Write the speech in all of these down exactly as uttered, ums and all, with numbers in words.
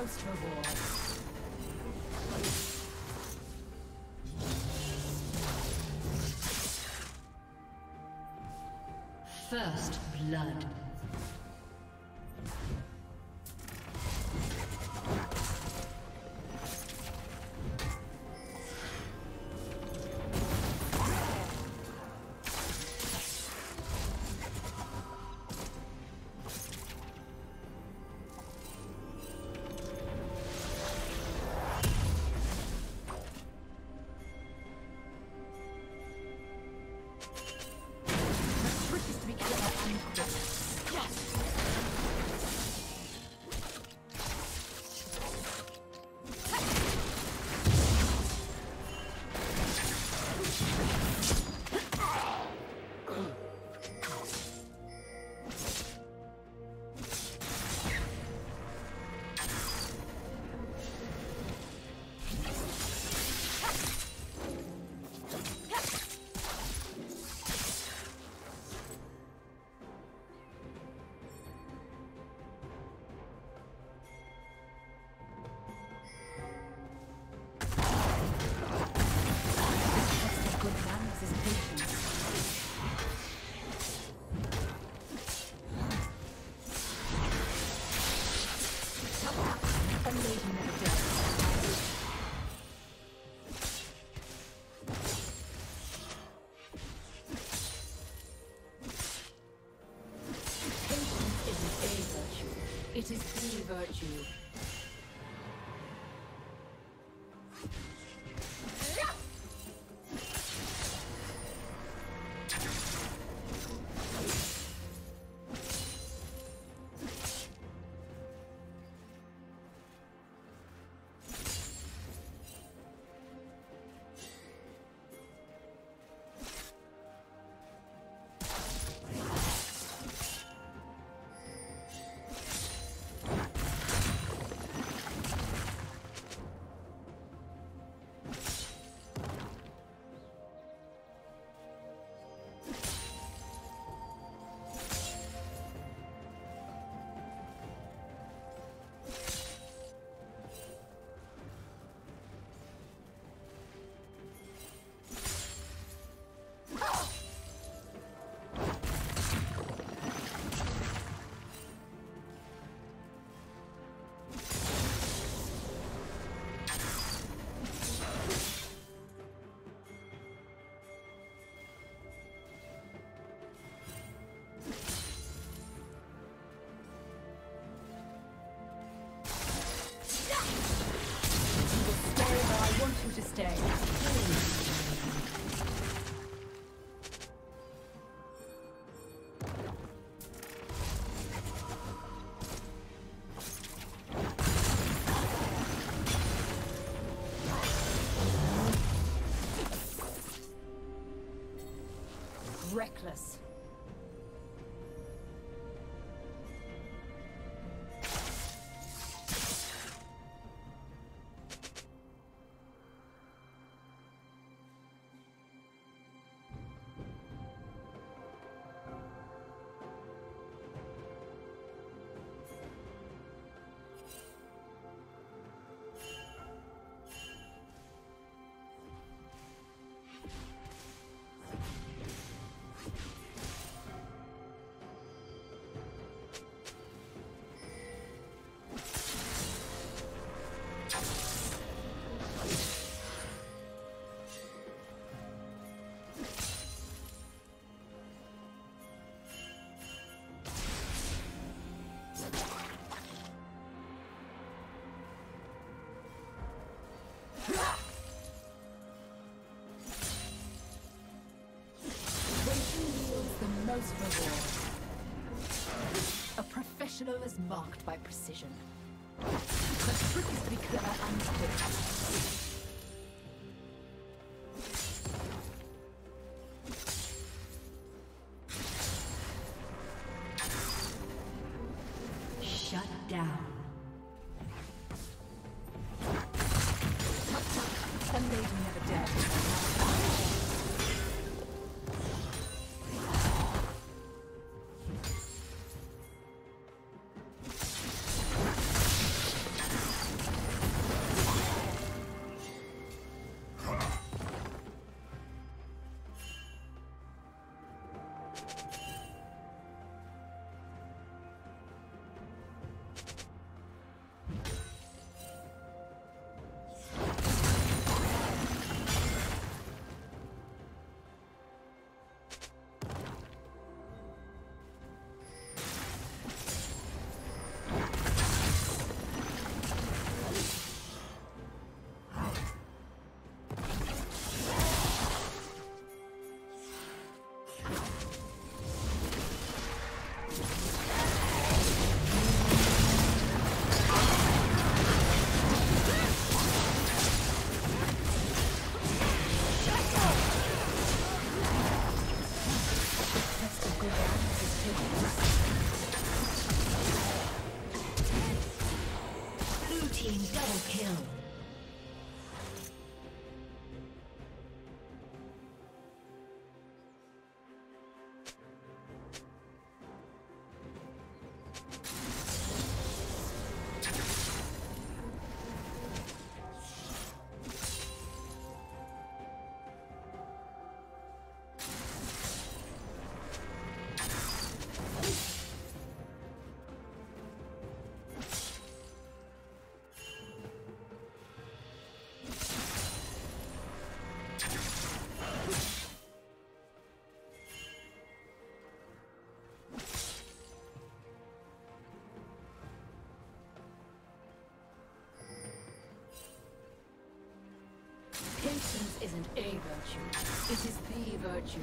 most reward. First blood. It is the virtue. Reckless. A professional is marked by precision. The trick is to be clever and quick. Patience isn't a virtue, it is the virtue.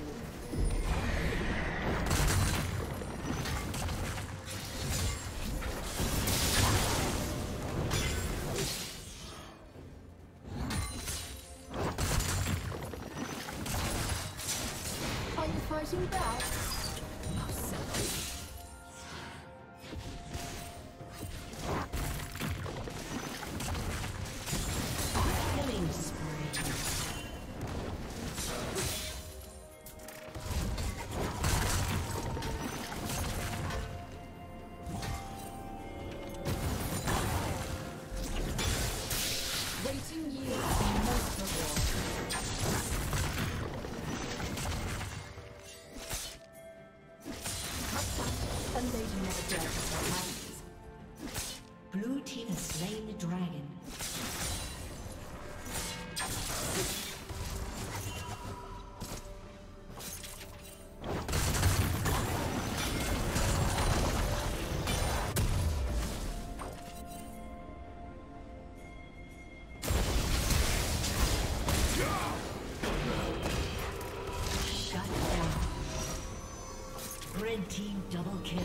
Team double kill.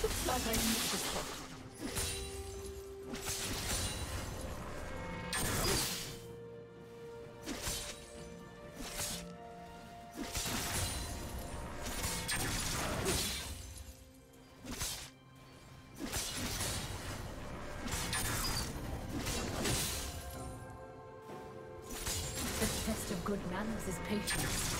Looks like I need to talk. Good manners is patience.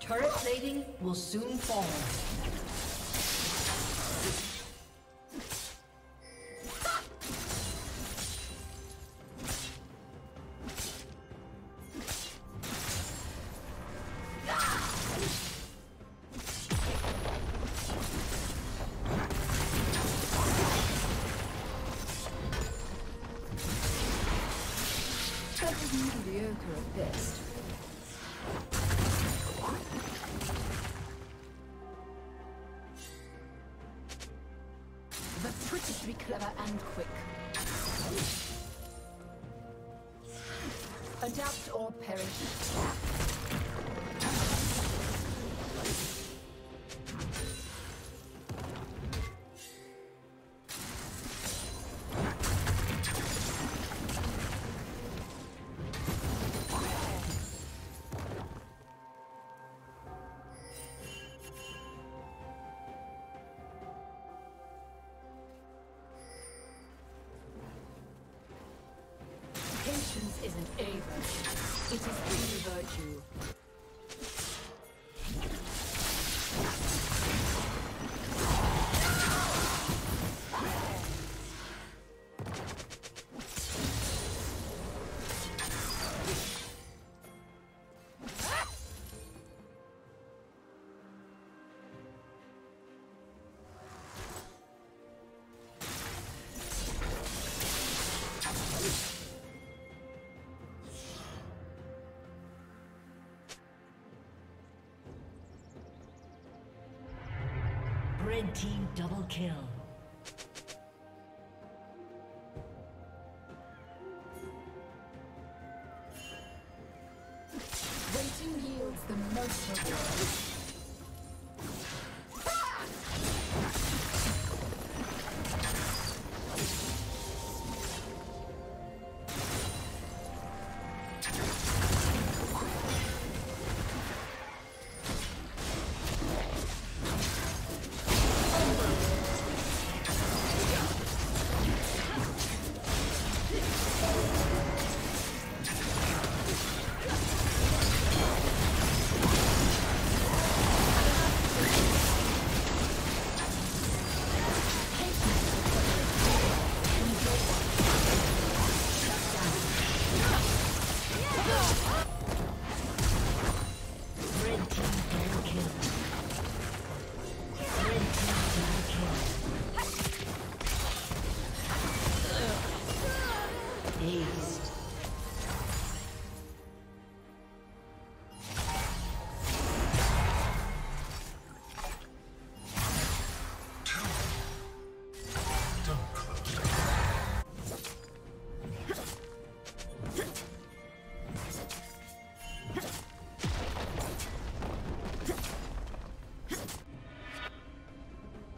Turret plating will soon fall. That was mediocre at best. Clever and quick. Adapt or perish. Isn't a virtue, it is the virtue. Red team double kill. Waiting yields the most.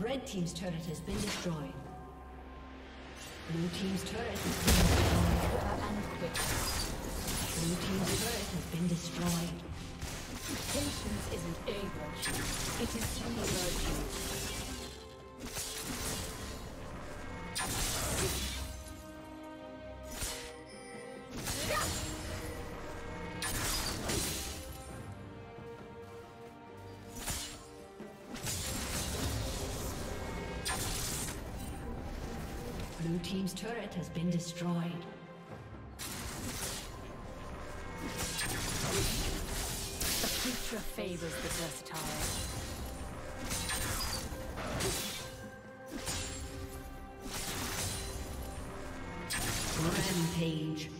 Red team's turret has been destroyed. Blue team's turret has been destroyed. And quick. Blue team's turret has been destroyed. Patience isn't a virtue. It is a virtue. Blue team's turret has been destroyed. The future favors the versatile. Rampage.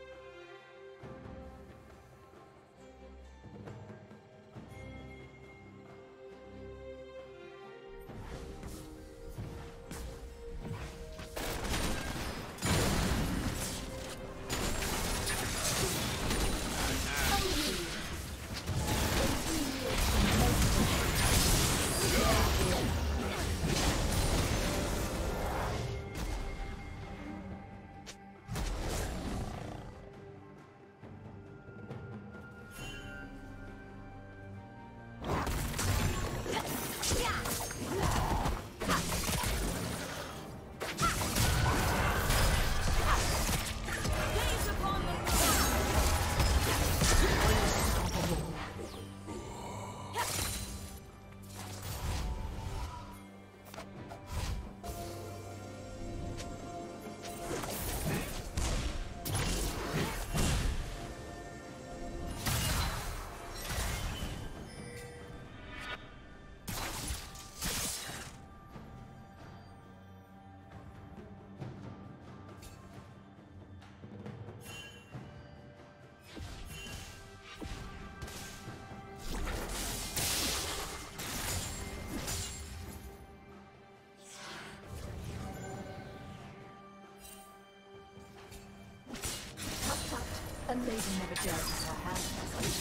A lady never judges her handmaid.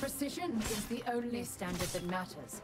Precision is the only standard that matters.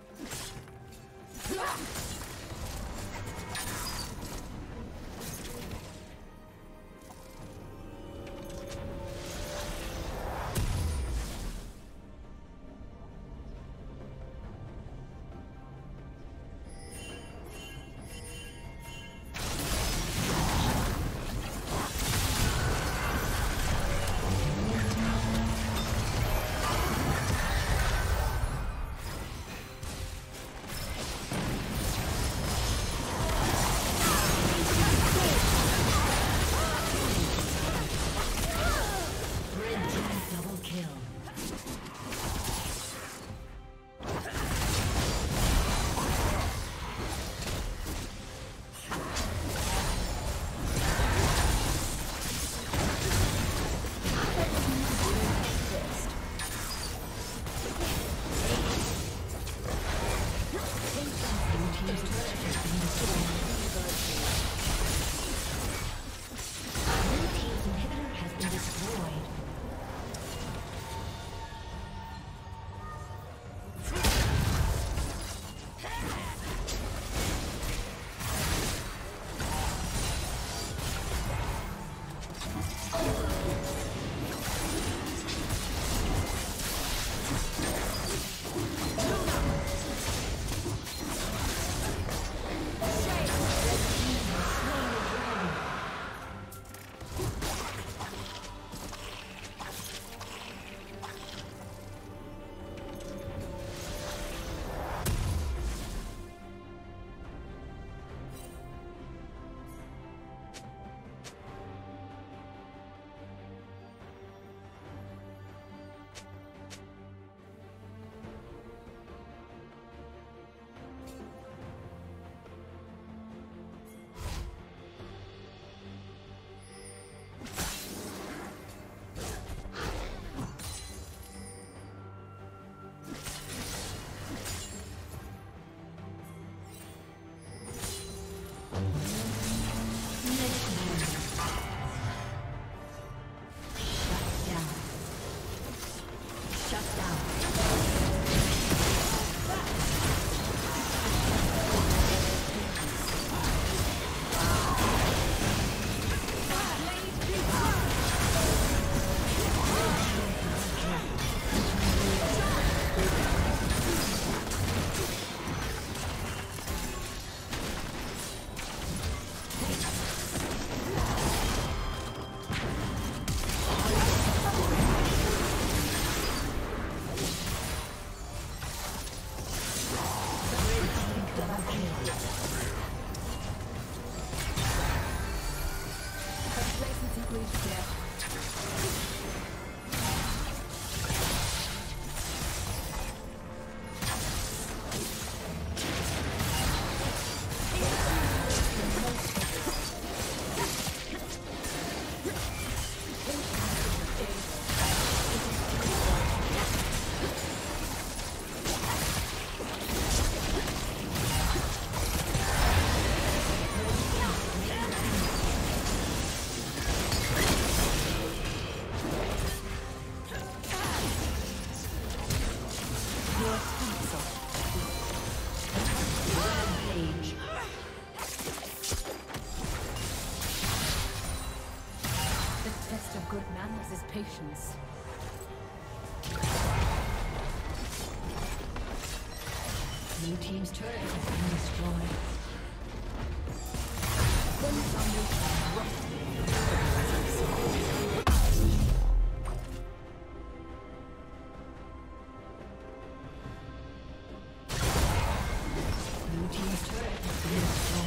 Blue team's turret has been destroyed. Then thunder erupted. Blue team's turret has been destroyed.